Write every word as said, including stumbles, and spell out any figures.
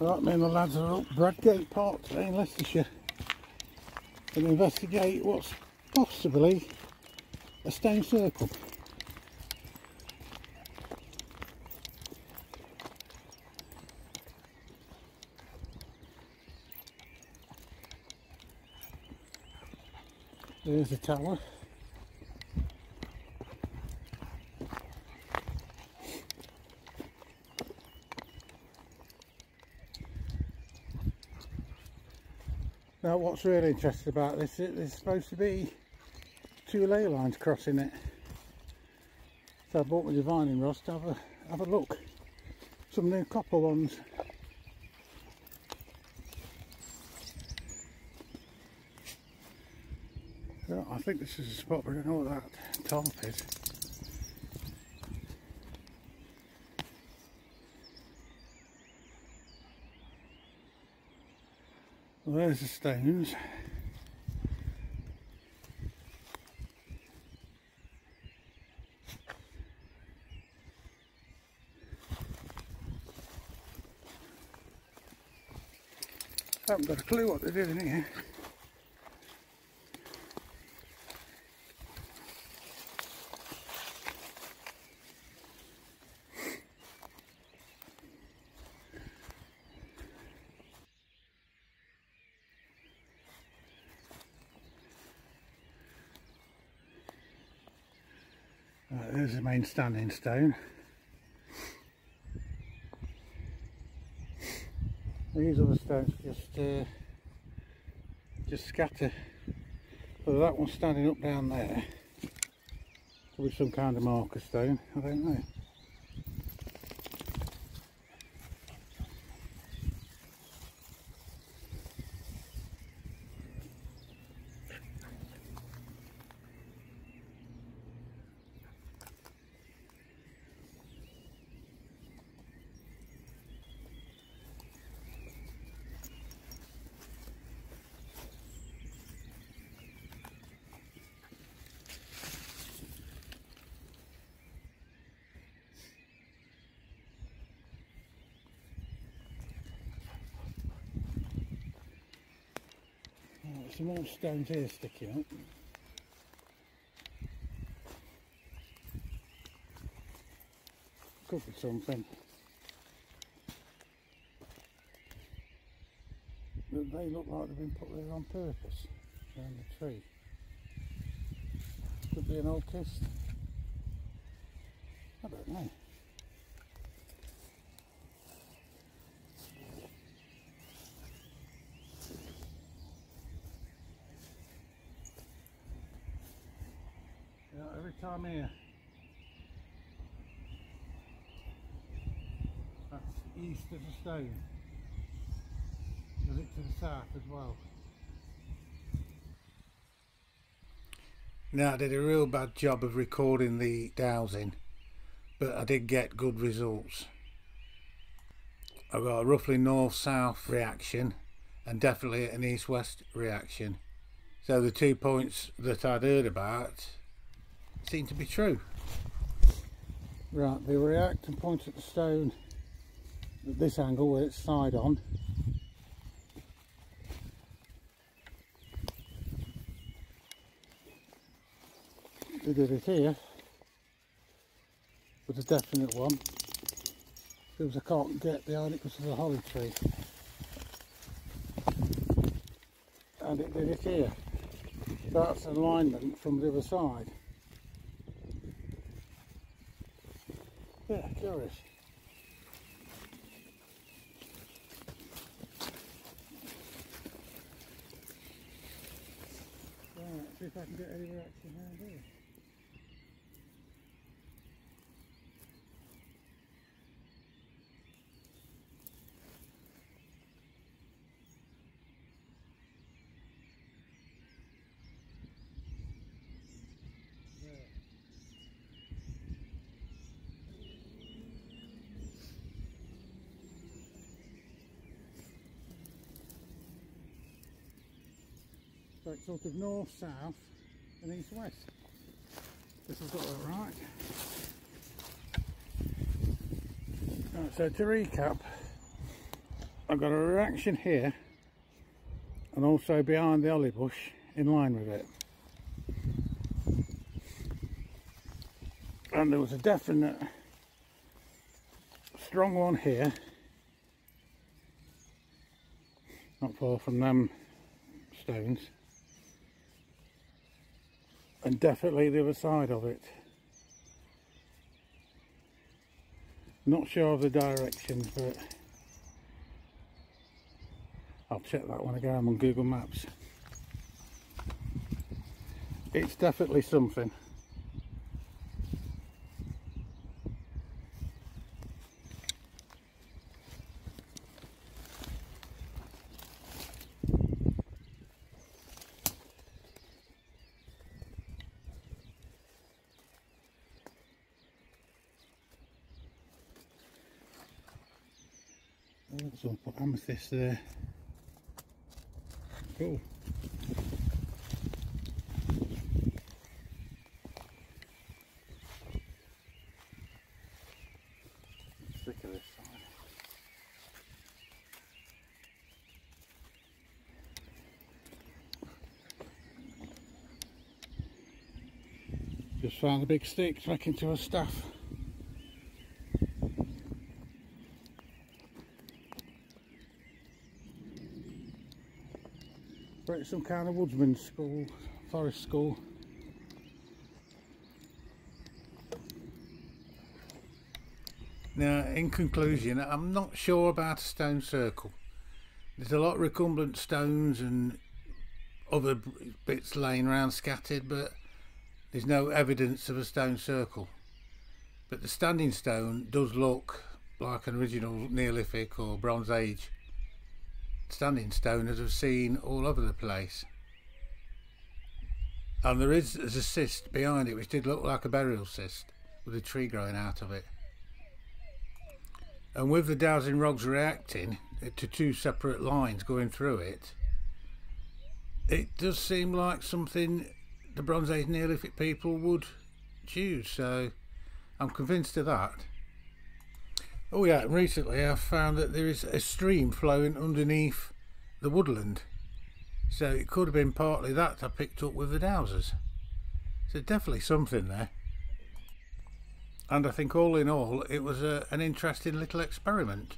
Right, me and the lads are up Bradgate Park today in Leicestershire and investigate what's possibly a stone circle. There's the tower. Now what's really interesting about this is there's supposed to be two ley lines crossing it. So I bought my divining rod to have a, have a look. Some new copper ones. Well, I think this is a spot where I don't know what that top is. Well, there's the stones. I haven't got a clue what they're doing here. Right, there's the main standing stone. These other stones just uh, just scatter. Whether that one's standing up down there, probably some kind of marker stone, I don't know. Some more stones here sticking up. Could be something but they look like they've been put there on purpose around the tree. Could be an old kist. I don't know. Every time here, that's east of the stone, there's it to the south as well. Now I did a real bad job of recording the dowsing, but I did get good results. I got a roughly north-south reaction and definitely an east-west reaction. So the two points that I'd heard about seem to be true. Right, they react and point at the stone at this angle with its side on. They did it here with a definite one because I can't get behind it because of the holly tree, and it did it here. That's an alignment from the other side. Yeah, curious. Right, see if I can get any reaction around here. Like sort of north, south and east, west. This has got that right. Right, so to recap, I've got a reaction here and also behind the holly bush in line with it. And there was a definite strong one here, not far from them stones, and definitely the other side of it. Not sure of the directions, but I'll check that one again on Google Maps. It's definitely something. So I'll put amethyst there. Cool. I'm sick of this side. Just found a big stick stuck into a staff. But it's some kind of woodsman's school, forest school. Now, in conclusion, I'm not sure about a stone circle. There's a lot of recumbent stones and other bits laying around scattered, but there's no evidence of a stone circle. But the standing stone does look like an original Neolithic or Bronze Age standing stone, as I've seen all over the place. And there is there's a cyst behind it, which did look like a burial cyst with a tree growing out of it. And with the dowsing rods reacting to two separate lines going through it, it does seem like something the Bronze Age Neolithic people would choose, so I'm convinced of that. Oh yeah, recently I found that there is a stream flowing underneath the woodland, so it could have been partly that I picked up with the dowsers. So definitely something there. And I think all in all it was a, an interesting little experiment.